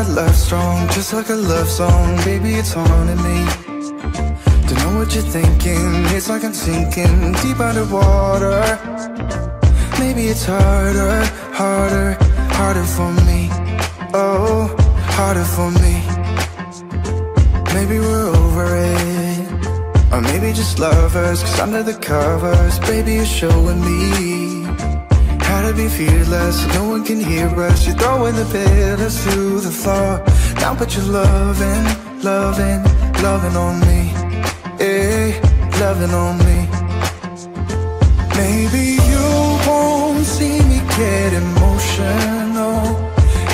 right, left's wrong, just like a love song. Baby, it's haunting me. Don't know what you're thinking, it's like I'm sinking deep underwater. Maybe it's harder, harder, harder for me. Oh, harder for me. Maybe we're over it, or maybe just lovers, 'cause under the covers, baby, you're showing me how to be fearless, so no one can hear us. You're throwing the pillars to the floor now, but you're loving, loving, loving on me. Yeah, loving on me. Maybe you won't see me get emotional,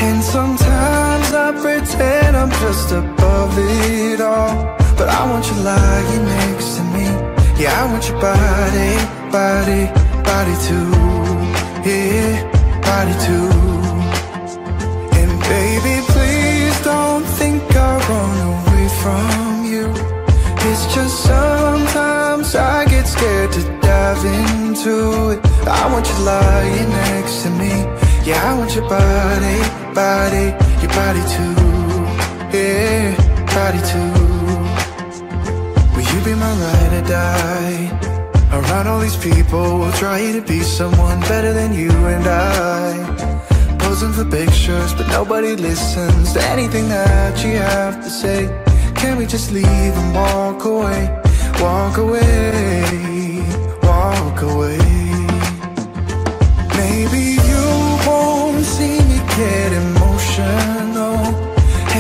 and sometimes I pretend I'm just above it all. But I want you lying next to me. Yeah, I want your body, body, body too. Yeah, body too. And baby, please don't think I run away from you. It's just sometimes I get scared to dive into it. I want you lying next to me. Yeah, I want your body, body, your body too. Yeah, body too. Will you be my ride or die? Around all these people, we'll try to be someone better than you and I. Posing for pictures, but nobody listens to anything that you have to say. Can we just leave and walk away? Walk away, walk away. Maybe see me get emotional,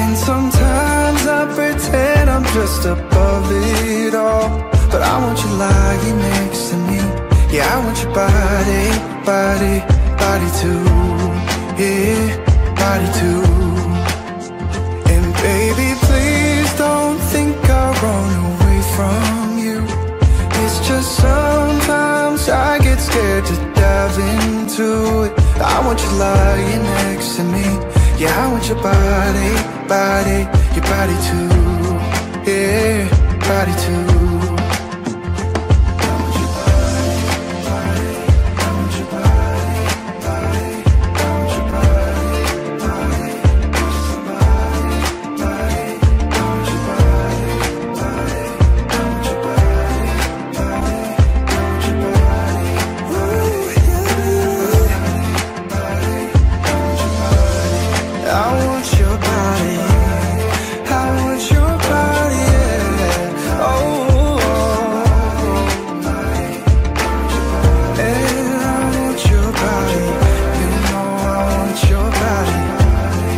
and sometimes I pretend I'm just above it all. But I want you lying next to me. Yeah, I want your body, body, body too. Yeah, body too. And baby, please don't think I'll run away from you. It's just sometimes I get scared to dive into it. I want you lying next to me. Yeah, I want your body, body, your body too. Yeah, body too. I want your body, body. I want your body, body. I want your body, body. I want your body, body. I want your body, body. I want your body, body. I want your body, body. I want your body, I want your body, yeah. Oh, and I want your body, you know I want your body.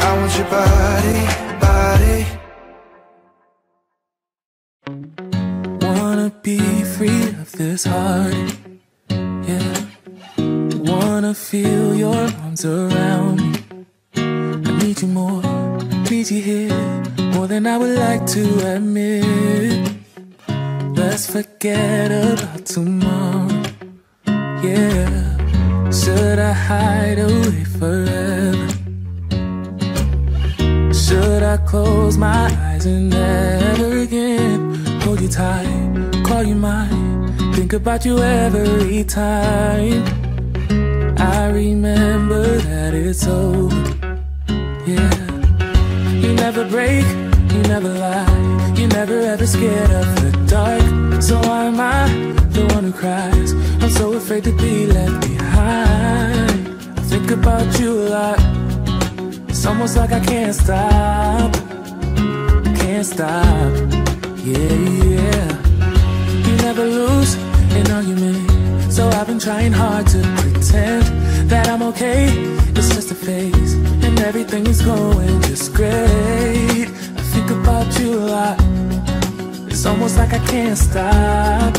I want your body, body. Wanna be free of this heart, yeah. Wanna feel your arms around me. Need you more, need you here, more than I would like to admit. Let's forget about tomorrow, yeah. Should I hide away forever? Should I close my eyes and never again hold you tight, call you mine, think about you every time? I remember that it's over, yeah. You never break, you never lie, you never ever scared of the dark. So why am I the one who cries? I'm so afraid to be left behind. I think about you a lot, it's almost like I can't stop. Can't stop, yeah, yeah. You never lose an argument, so I've been trying hard to pretend that I'm okay. It's just a phase, and everything is going just great. I think about you a lot, it's almost like I can't stop.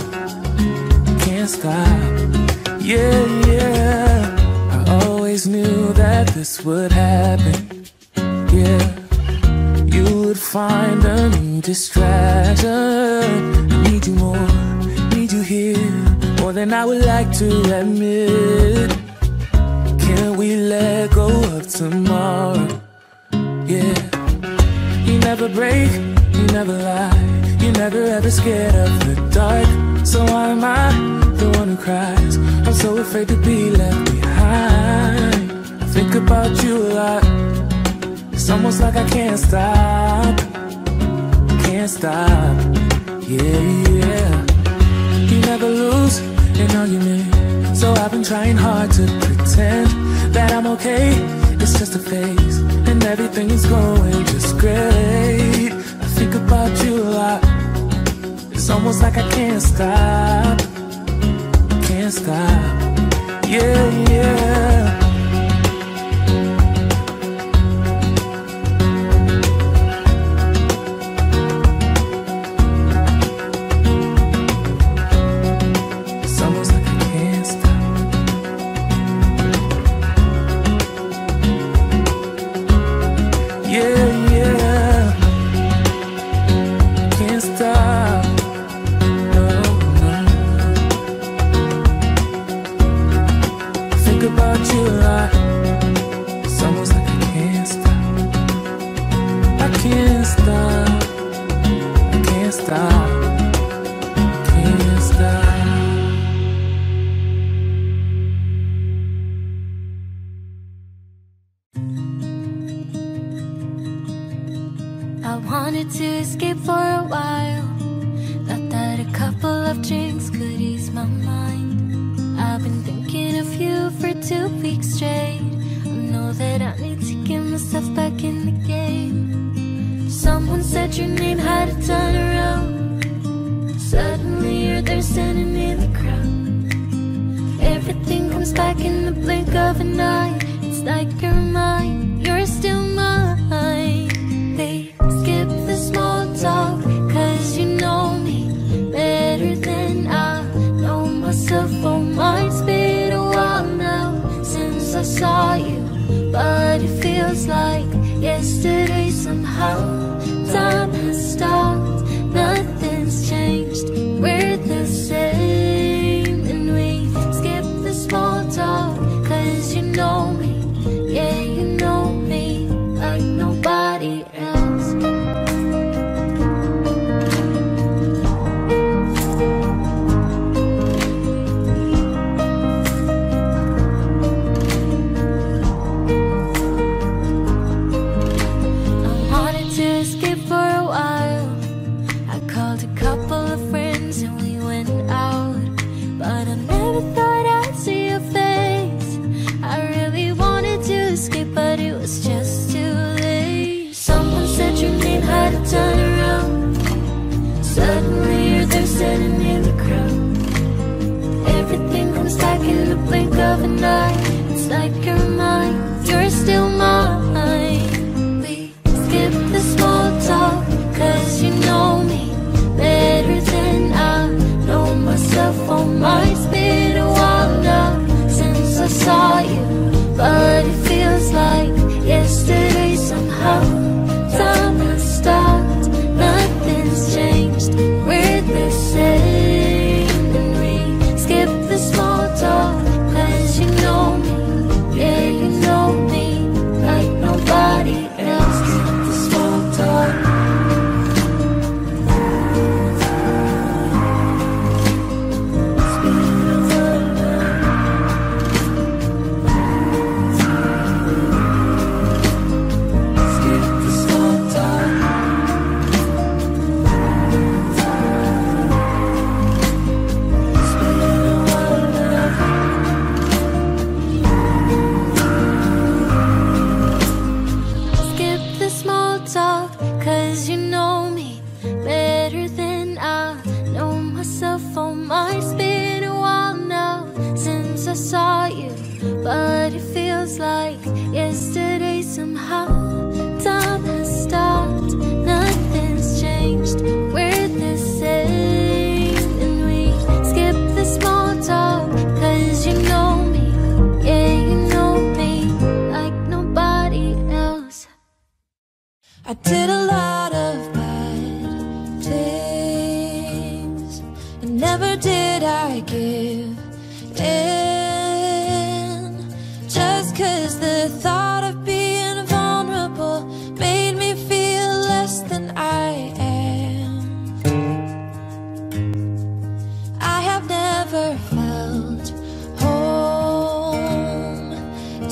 Can't stop, yeah, yeah. I always knew that this would happen, yeah. You would find a new distraction. I need you more, need you here, more than I would like to admit. Can we let go of tomorrow, yeah. You never break, you never lie, you never ever scared of the dark. So why am I the one who cries? I'm so afraid to be left behind. I think about you a lot, It's almost like I can't stop, yeah. You never lose an argument, so I've been trying hard to pretend that I'm okay. It's just a phase, and everything is going just great. I think about you a lot. It's almost like I can't stop, yeah, yeah.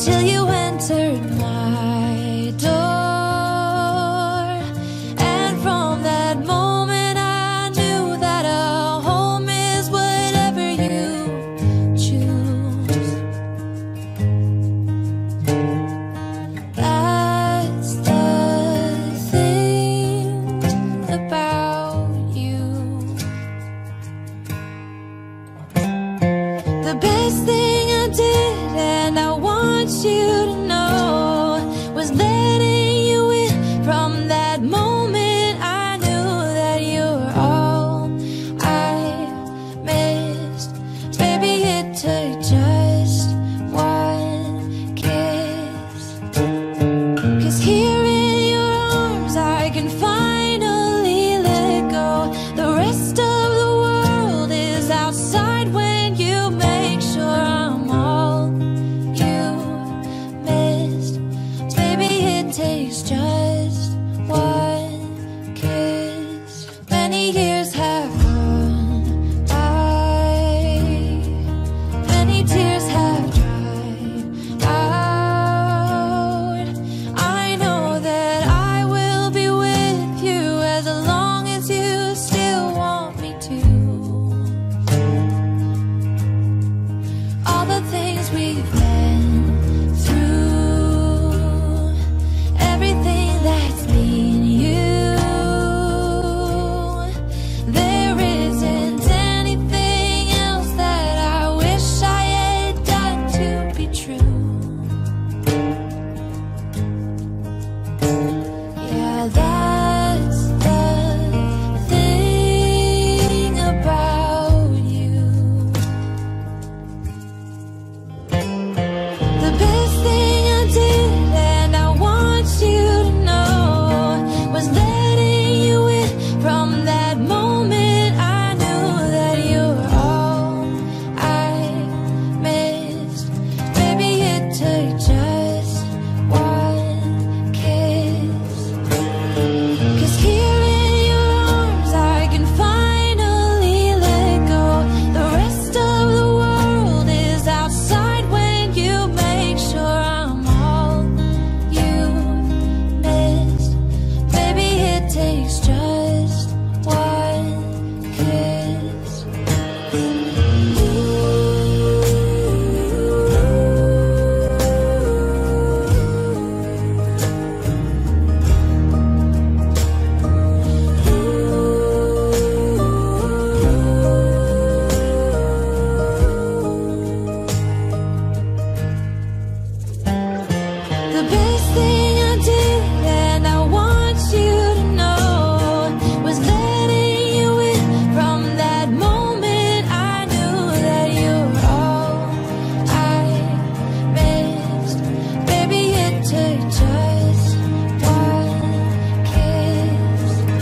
Till you entered my door. the best thing I did, and I want you to know, was letting you in. From that moment I knew that you were all I missed. Baby, it took just one kiss, 'cause here in your arms I can finally let go. The rest of the world is outside when takes just one kiss. Many years have gone by, many tears have dried out. I know that I will be with you as long as you still want me to. All the things we've been, that's the thing about you. The best thing I did, and I want you to know, was letting you in. From that moment I knew that you were all I missed. Maybe it took just just one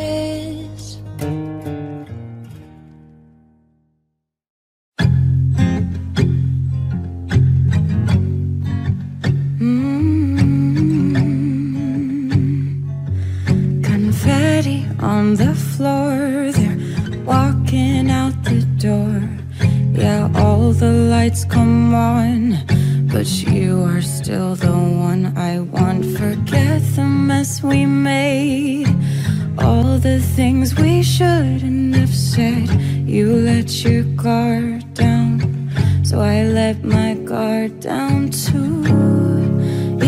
kiss. Confetti on the floor, they're walking out the door. Yeah, all the lights come on, but you are still the one I want. Forget the mess we made, all the things we shouldn't have said. You let your guard down, so I let my guard down too.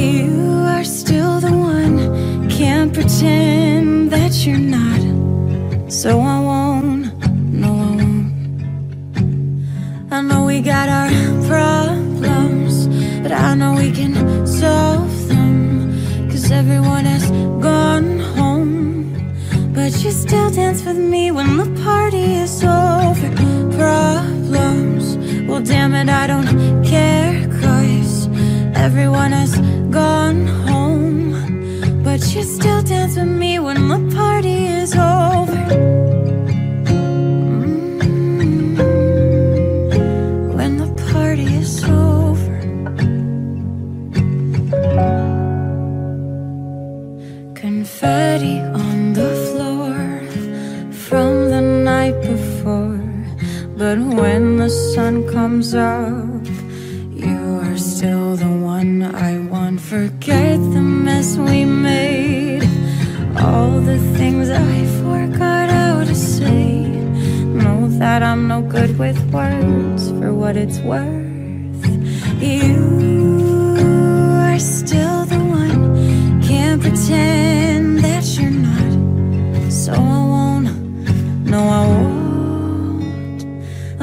You are still the one, can't pretend that you're not, so I won't, no I won't. I know we got our problems, but I know we can solve them, 'cause everyone has gone home. But you still dance with me when the party is over. Problems, well damn it, I don't care, 'cause everyone has gone home. But you still dance with me when the party is over. Confetti on the floor from the night before, but when the sun comes up, you are still the one I want. Forget the mess we made, all the things I forgot out. to say. Know that I'm no good with words, for what it's worth. You are still the one, can't pretend that you're not. So I won't, no I won't.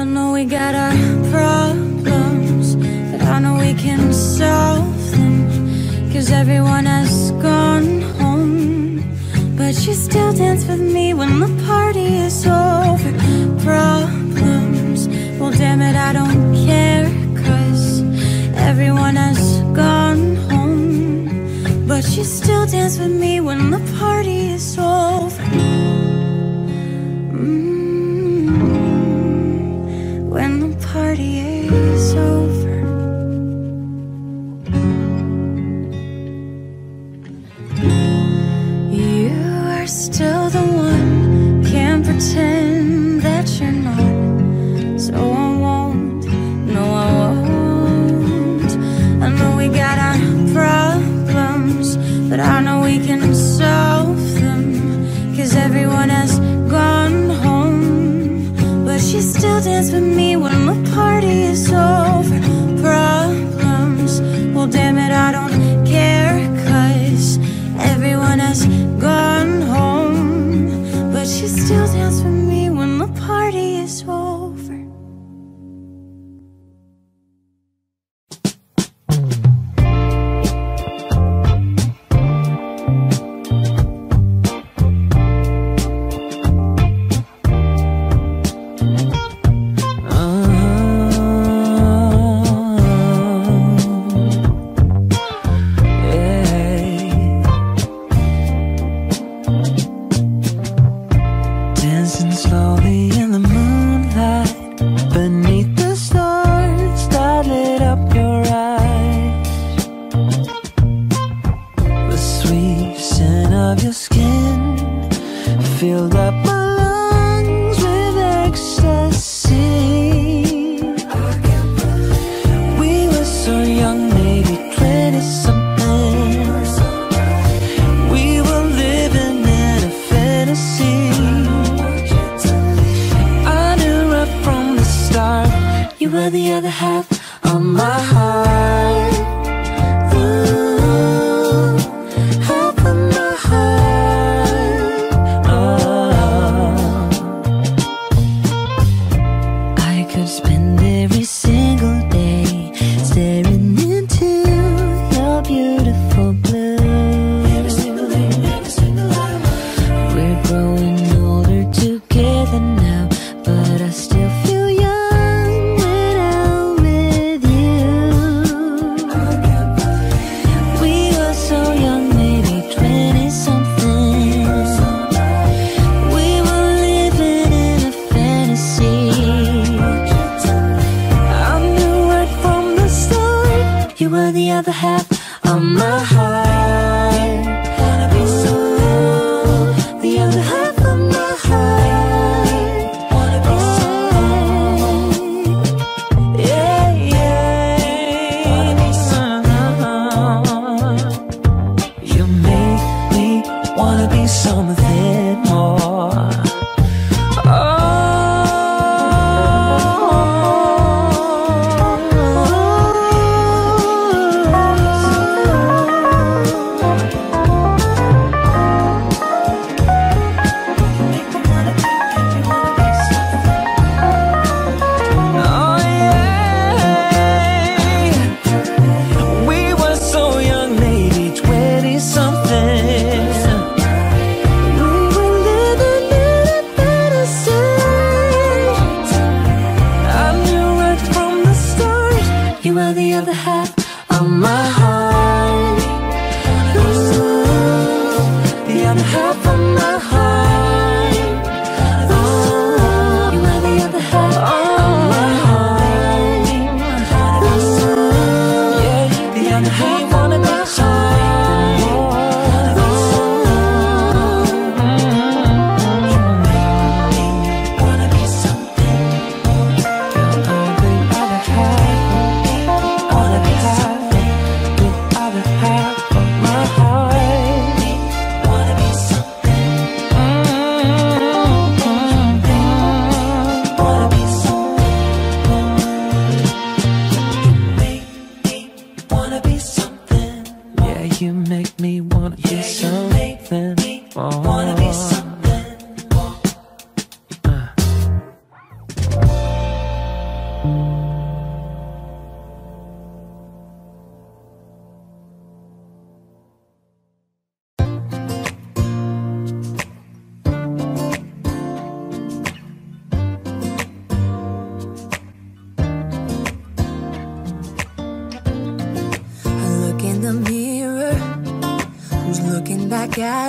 I know we got our problems, but I know we can solve them, cause everyone has gone home. But you still dance with me when the party is over. Problems, well damn it, I don't care, cause everyone has gone home. But you still dance with me when the party is over. When the party is over. Still the one, can't pretend that you're not. So I won't, no I won't. I know we got our problems, but I know we can solve them, cause everyone has gone home. But you still dance with me when the party is over. Problems, well damn it, I don't care, cause everyone has gone home. But she still dances with me when the party is over.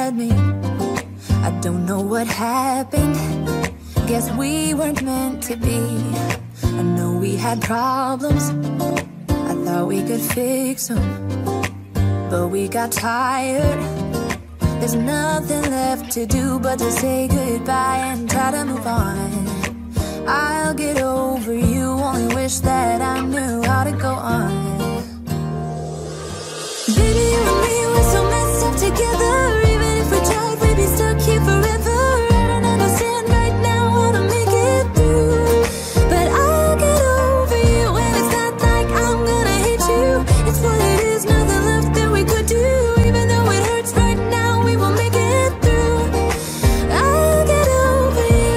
had me. I don't know what happened. Guess we weren't meant to be. I know we had problems. I thought we could fix them, but we got tired. There's nothing left to do but to say goodbye and try to move on. I'll get over you, only wish that I knew how to go on. Baby, you and me, we're so messed up together. Even if we tried, we'd be stuck here forever. I don't understand right now how to make it through, but I'll get over you. And it's not like I'm gonna hate you. It's what it is, nothing left that we could do. Even though it hurts right now, we will make it through. I'll get over you.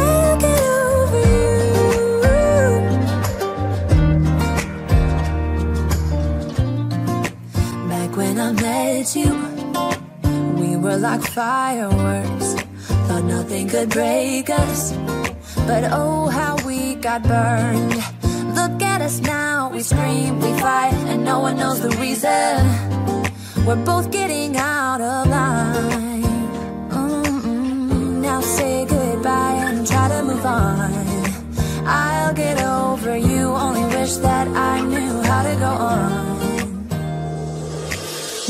I'll get over you. When I met you, we were like fireworks. Thought nothing could break us, but oh how we got burned. Look at us now, we scream, we fight, and no one knows the reason. We're both getting out of line. Now say goodbye and try to move on. I'll get over you, only wish that I knew how to go on.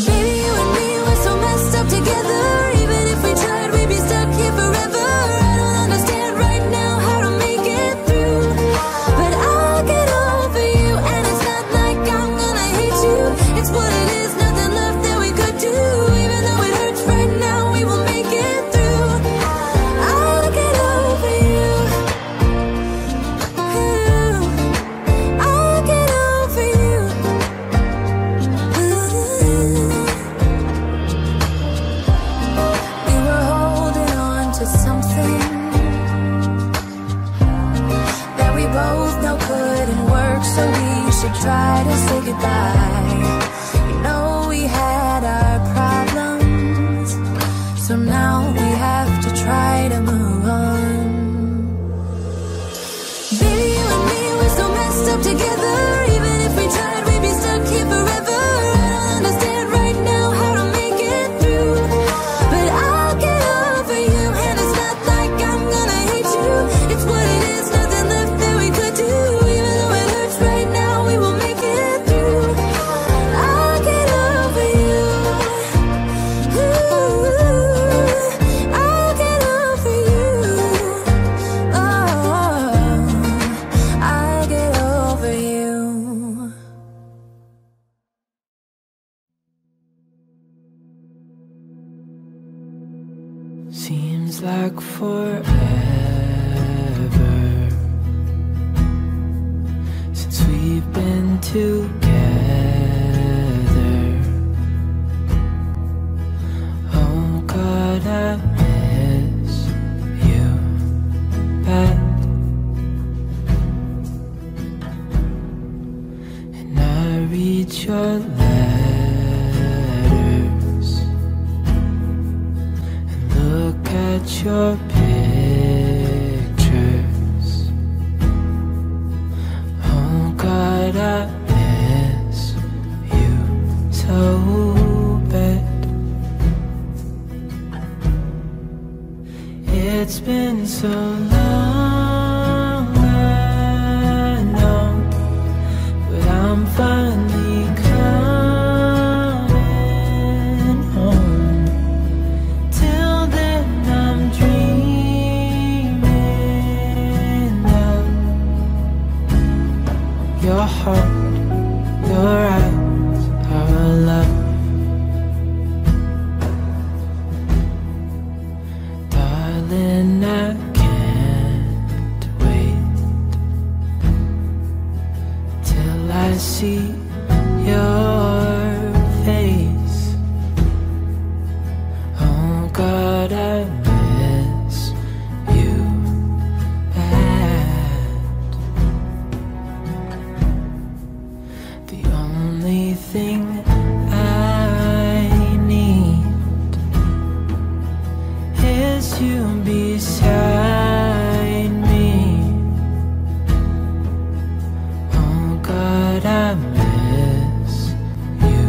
Baby, you and me, we're so messed up together. Even if we tried, we'd be stuck here forever. I don't understand right now how to make it through, but I'll get over you. And it's not like I'm gonna hate you. It's what it is, nothing left that we could do. Even though it hurts right now, we will make it through. I'll get over you. I'll get over you. Something that we both know couldn't work, so we should try to say goodbye. You know we had our problems, so now we have to try to move on. Baby, you and me, we're so messed up together. Even if we tried, we'd be stuck here forever. I don't understand right now how to make it through, but I'll get over you. It's what it is, nothing left that we could do. Even though it hurts right now, we will make it through. I'll get over you. Ooh, I'll get over you. Oh, I'll get over you. Seems like forever since we've been together. Oh God, I miss you bad, and I read your letters and look at your I miss you so bad. It's been so long, I know, but I'm finally coming home. Till then I'm dreaming of your heart. Your eyes are alive, darling. I can't wait till I see your face. Oh God, I miss you bad. Thing I need is you beside me. Oh God, I miss you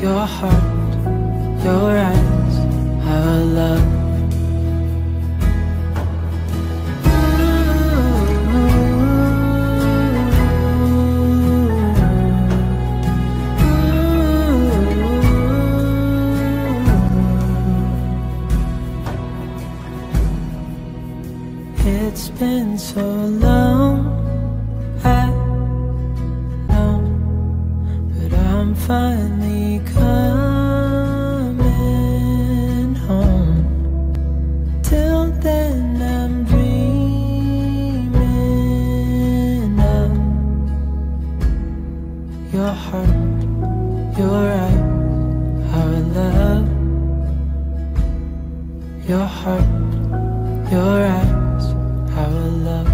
your heart, your eyes, our love. It's been so long, I know, but I'm finally coming home. Till then I'm dreaming of your heart, your eyes, our love. Your heart, your eyes, our love.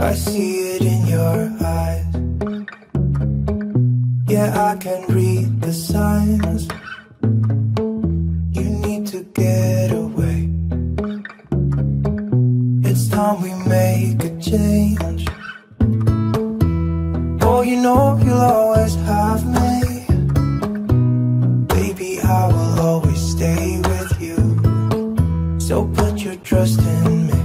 I see it in your eyes. Yeah, I can read the signs. You need to get away. It's time we make a change. Oh, you know you'll always have me. I will always stay with you, so put your trust in me.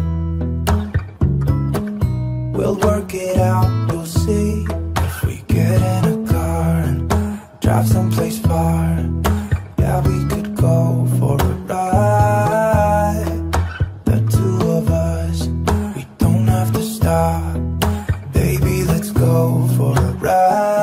We'll work it out, you'll see. If we get in a car and drive someplace far, yeah, we could go for a ride. The two of us, we don't have to stop. Baby, let's go for a ride.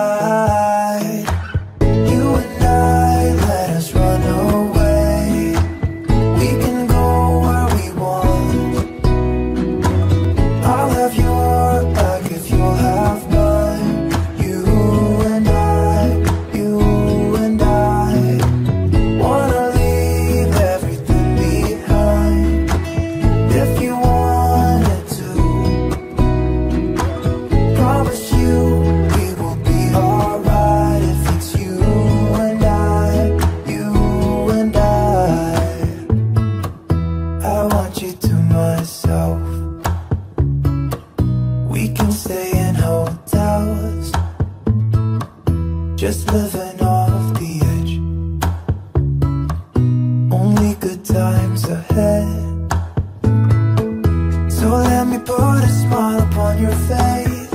Just living off the edge. Only good times ahead. So let me put a smile upon your face.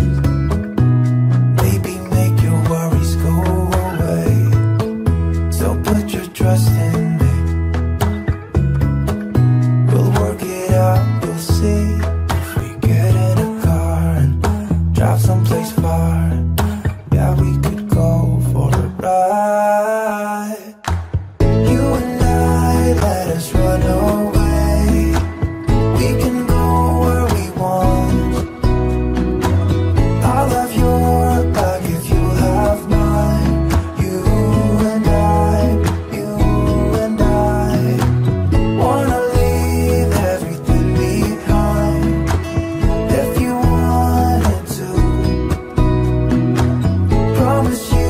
Maybe make your worries go away. So put your trust in me. We'll work it out, you'll see. If we get in a car and drive someplace far, yeah, we could go for a ride. You and I, let us run away. We can go where we want. I'll have your back if you have mine. You and I, you and I, wanna leave everything behind. If you wanted to, promise you.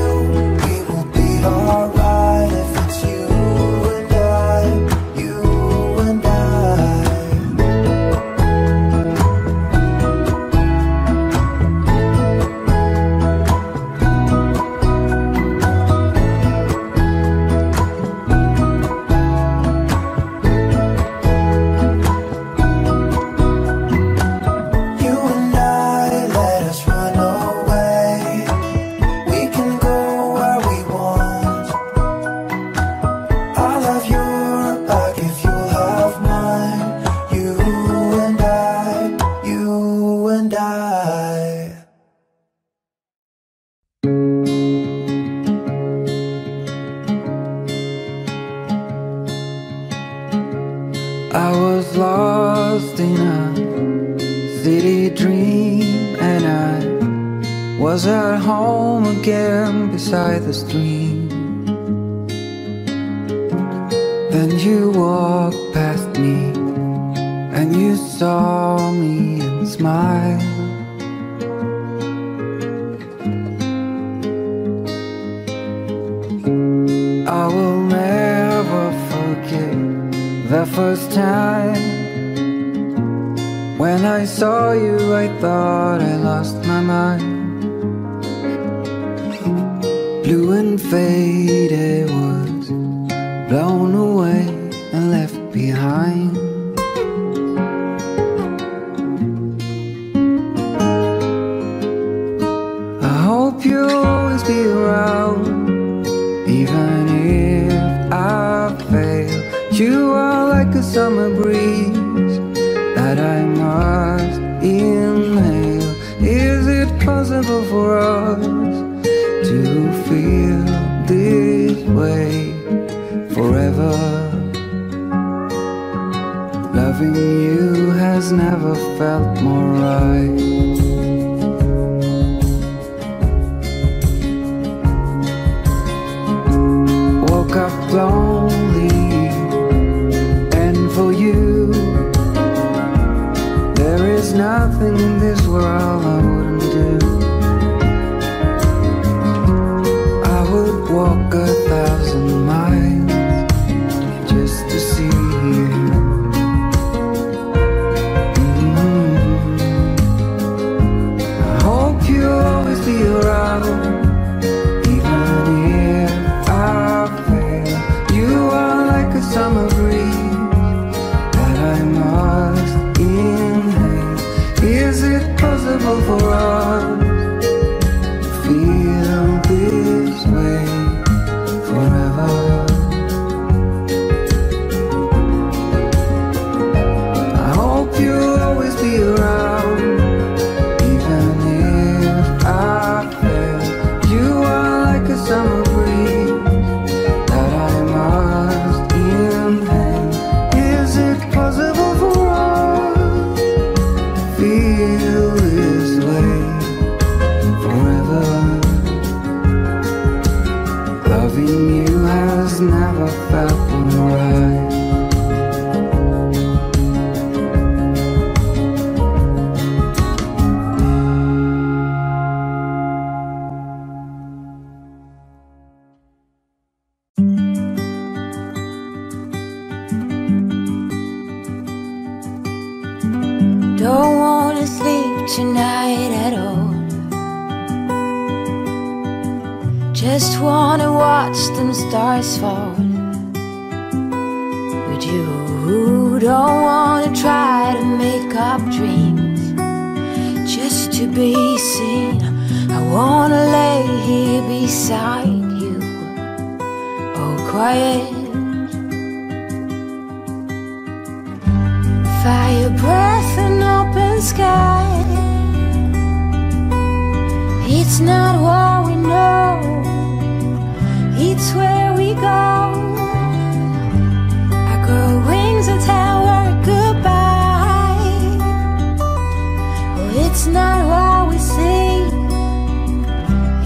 I was lost in a city dream, and I was at home again beside the stream. Then you walked past me, and you saw me and smiled. I will never forget the first time when I saw you, I thought I lost my mind. mind. Blue and faded was blown away and left behind. I hope you'll always be around, even if I fail. You are like a summer breeze that I must inhale. Is it possible for us to feel this way forever? Loving you has never felt more right. Woke up lonely, and for you there is nothing in this world I wouldn't do. Walk 1,000 miles just to see you. I hope you'll always be around, even if I fail. You are like a summer breeze that I must inhale. Is it possible for us? Never felt more right. Don't want to sleep tonight at all. Just want to watch them stars fall with you. Don't wanna try to make up dreams just to be seen. I wanna lay here beside you, all quiet. Fire breath and open sky. It's not what we know, it's where we go. I grow wings and tell her goodbye. Oh, it's not what we see,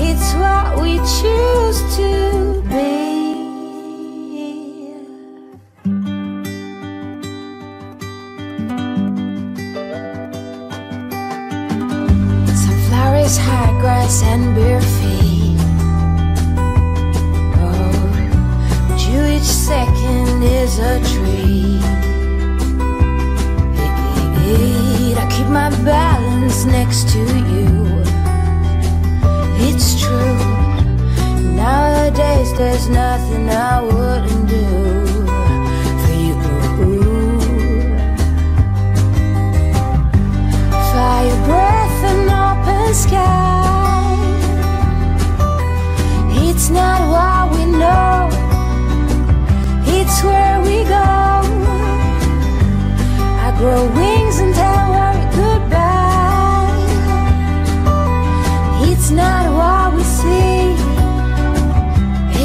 it's what we choose to be. Some flowers, high grass and bare feet. Each second is a tree. I keep my balance next to you. It's true. Nowadays there's nothing I wouldn't do for you. Fire breath and open sky. It's not what we know, it's where we go. I grow wings and tell her goodbye. It's not what we see,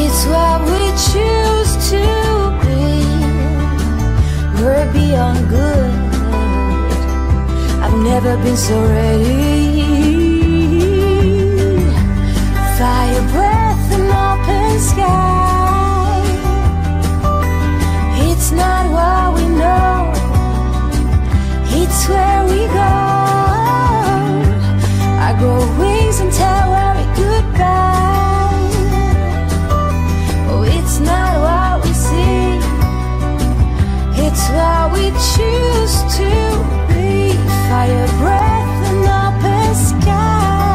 it's what we choose to be. We're beyond good. I've never been so ready. Fire breath and open sky. It's not what we know, it's where we go. I grow wings and tell her goodbye. Oh, it's not what we see, it's what we choose to be. Fire breath and open sky.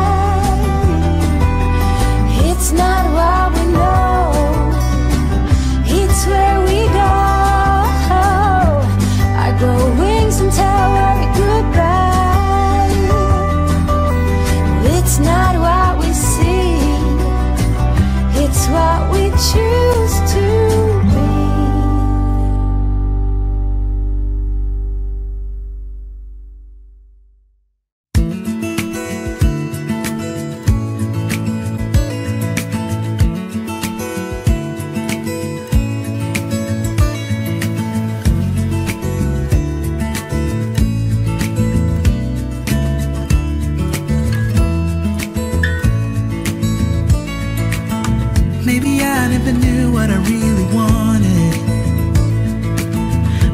what I really wanted,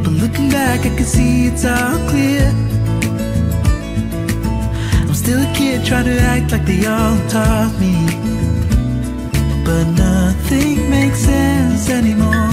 but looking back I can see it's all clear. I'm still a kid trying to act like they all taught me, but nothing makes sense anymore.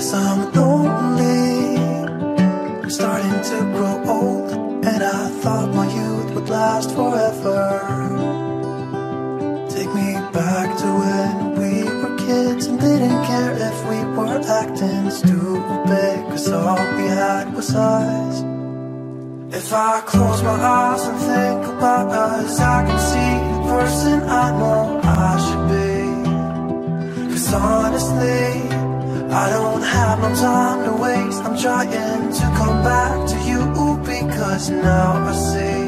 guess I'm lonely. I'm starting to grow old, and I thought my youth would last forever. Take me back to when we were kids and didn't care if we were acting stupid, 'cause all we had was us. If I close my eyes and think about us, I can see the person I know I should be. 'Cause honestly, I don't have no time to waste. I'm trying to come back to you, because now I see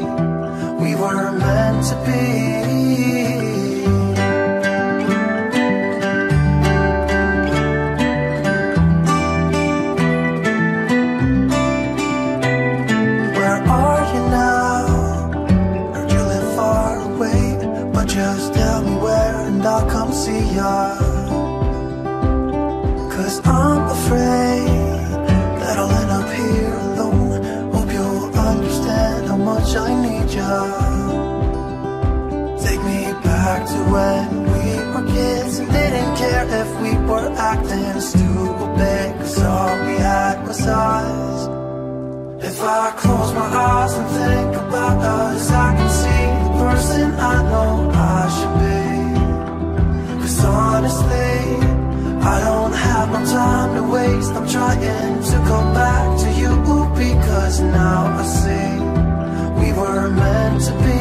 we were meant to be. See ya, 'cause I'm afraid that I'll end up here alone. Hope you'll understand how much I need ya. Take me back to when we were kids and didn't care if we were acting stupid, 'cause all we had was us. If I close my eyes and think about us, I can see the person I know I should be. 'Cause honestly, I don't have no time to waste. I'm trying to come back to you, because now I see we were meant to be.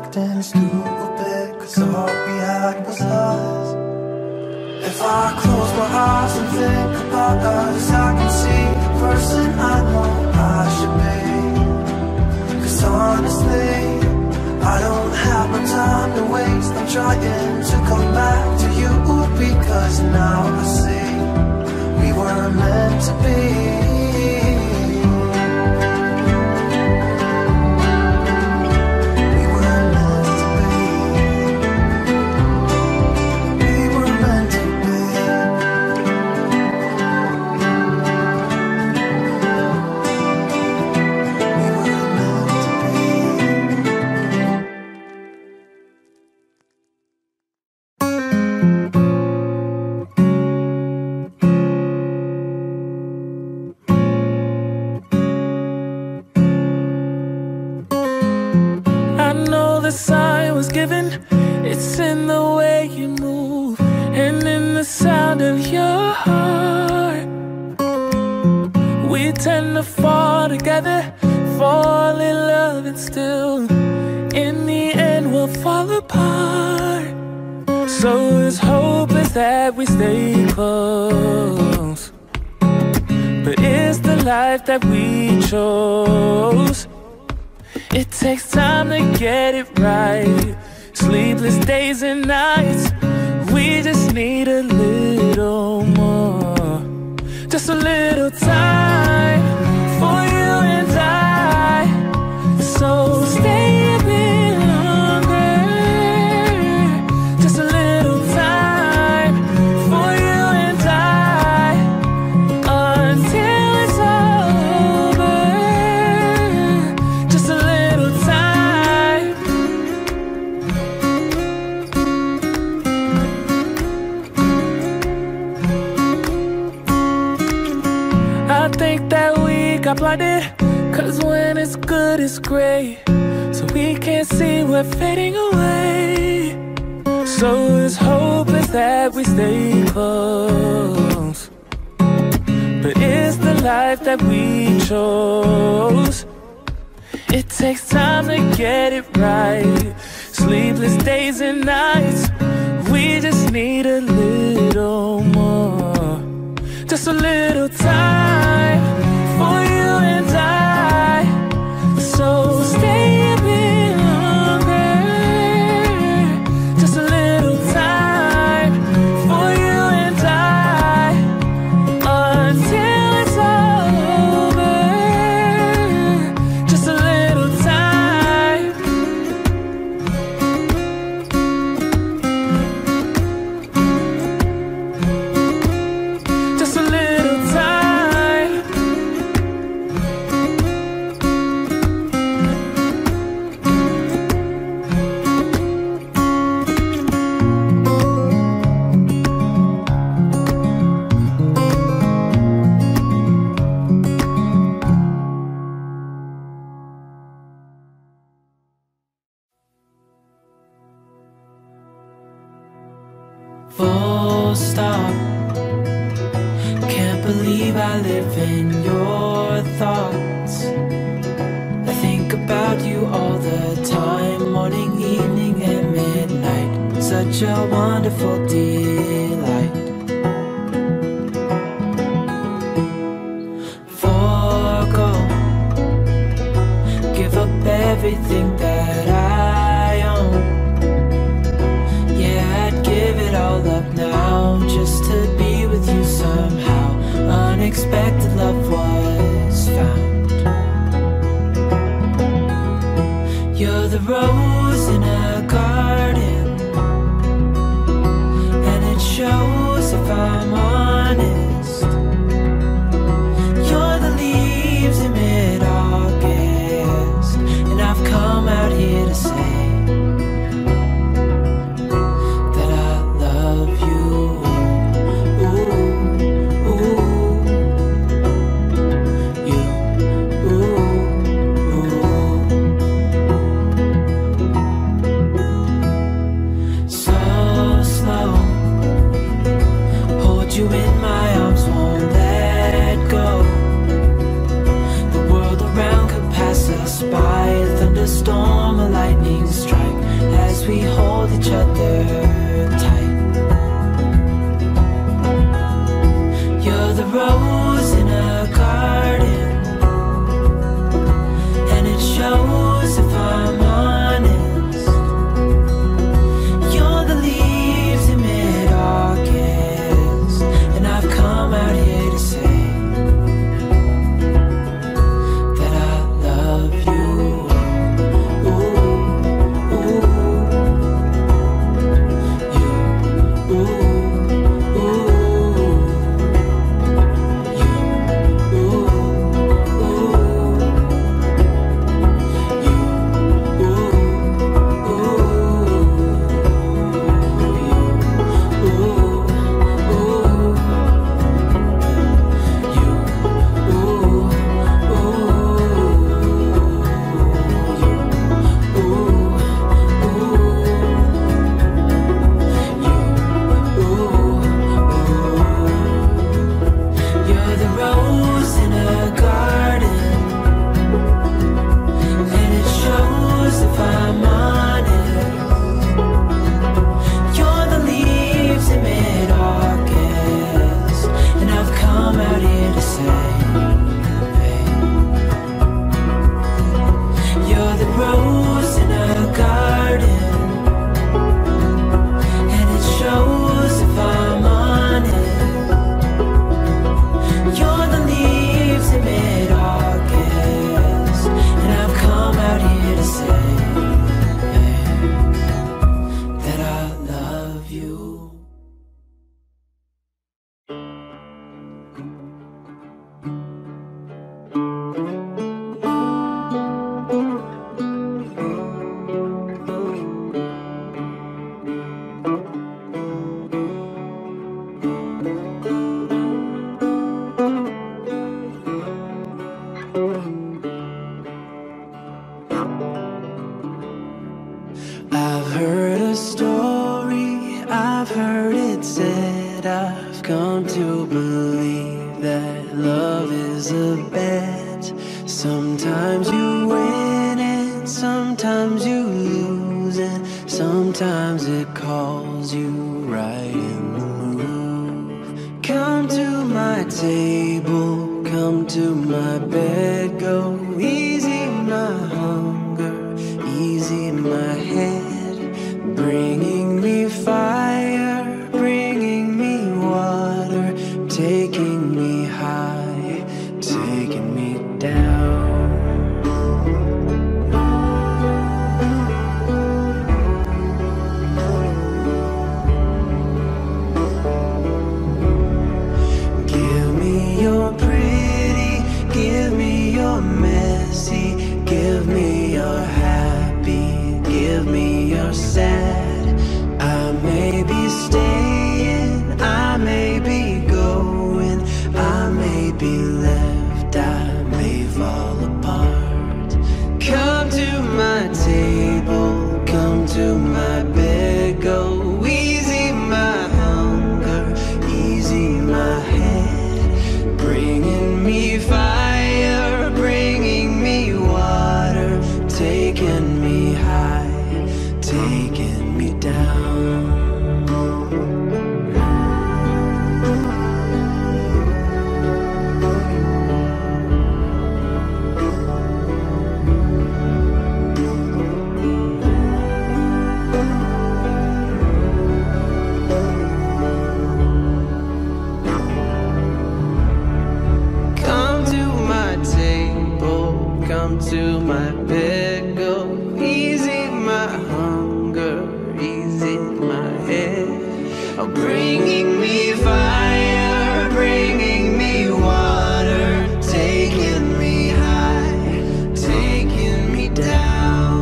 Acting stupid, 'cause all we had was us. If I close my eyes and think about us, I can see the person I know I should be. 'Cause honestly, I don't have my time to waste. I'm trying to come back to you, because now I see we were meant to be. It's in the way you move and in the sound of your heart. We tend to fall together, fall in love, and still in the end we'll fall apart. So it's hopeless that we stay close, but it's the life that we chose. It takes time to get it right. Sleepless days and nights, we just need a little more. Just a little time for you and I. So stay a bit longer. Just a little time for you and I, until it's over. Just a little time. Got blinded, 'cause when it's good it's great, so we can't see we're fading away. So it's hopeless that we stay close, but it's the life that we chose. It takes time to get it right. Sleepless days and nights, we just need a little more. just a little time for you and I. So stay a bit longer, just a little time for you and I, until it's all over, just a little time, just a little. Full stop. Can't believe I live in your thoughts. I think about you all the time, morning, evening, and midnight. Such a wonderful delight. Forgo, give up everything that I own. Up now just to be with you somehow. Unexpected love was found. You're the rose in a garden, and it shows if I'm honest. You're the leaves in mid-August, and I've come out here to say storm, a lightning strike, as we hold each other tight. You're the rose in a garden, and it shows if I'm honest. You're the leaves in mid-August, and I've come out here to say my table, come to my bed, go easy my hunger, easy my head, bringing me fire, bringing me water, taking me high, taking me down. Give me your happy, give me your sad. I may be staying, I may be going, I may be left, I may fall apart. Come to my table, come to my bed, go easy my hunger, easy my head, bringing me fire. Taking me high, taking me down. Come to my table, come to my bed. Bringing me fire, bringing me water, taking me high, taking me down.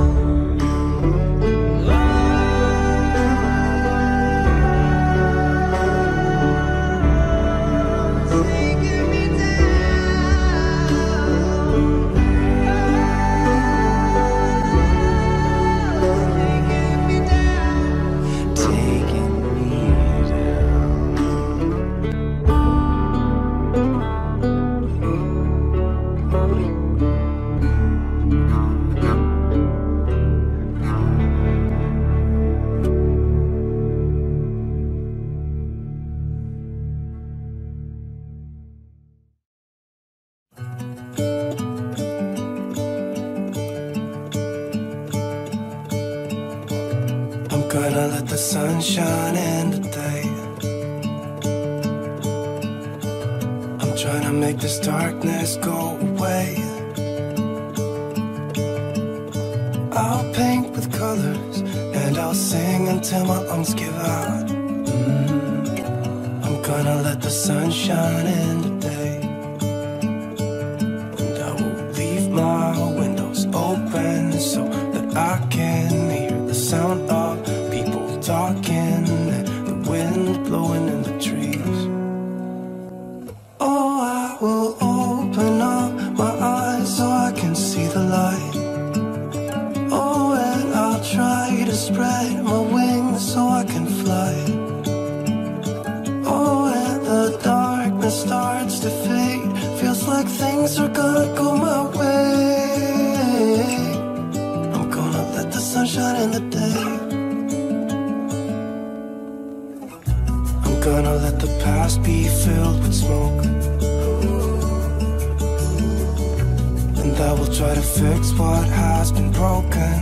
Love, taking me down. Love, taking me down. Taking me down. Gonna let the sun shine in today. I'm trying to make this darkness go away. I'll paint with colors and I'll sing until my lungs give out. I'm gonna let the sun shine in today, and I will leave my windows open so that I can hear the sound of talking, the wind blowing in the trees. Oh, I will open up my eyes so I can see the light. Oh, and I'll try to spread my wings so I can fly. Oh, and the darkness starts to fade, feels like things are gonna go my way. I'm gonna let the sun shine in the day. Gonna let the past be filled with smoke, and I will try to fix what has been broken,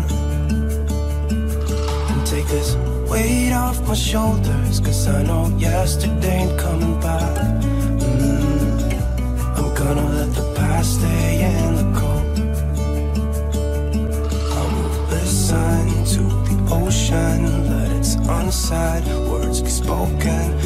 and take this weight off my shoulders, cause I know yesterday ain't coming back. I'm gonna let the past stay in the cold. I will listen to the ocean, let its unsaid words be spoken.